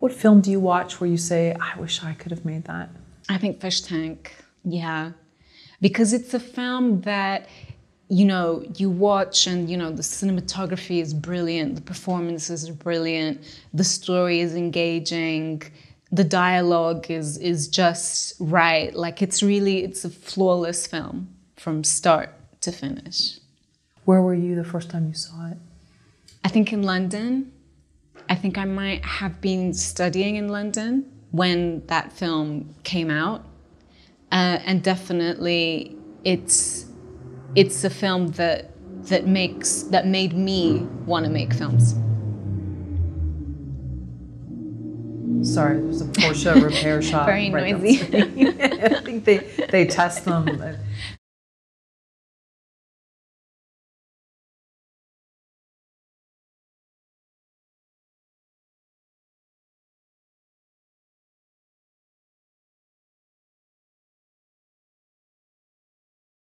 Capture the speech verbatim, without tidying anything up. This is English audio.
What film do you watch where you say, I wish I could have made that? I think Fish Tank, yeah. Because it's a film that, you know, you watch and, you know, the cinematography is brilliant, the performances are brilliant, the story is engaging, the dialogue is, is just right. Like, it's really, it's a flawless film from start to finish. Where were you the first time you saw it? I think in London. I think I might have been studying in London when that film came out. Uh, and definitely it's, it's a film that, that, makes, that made me want to make films. Sorry, there's a Porsche repair shop. Very right noisy. I think they, they test them.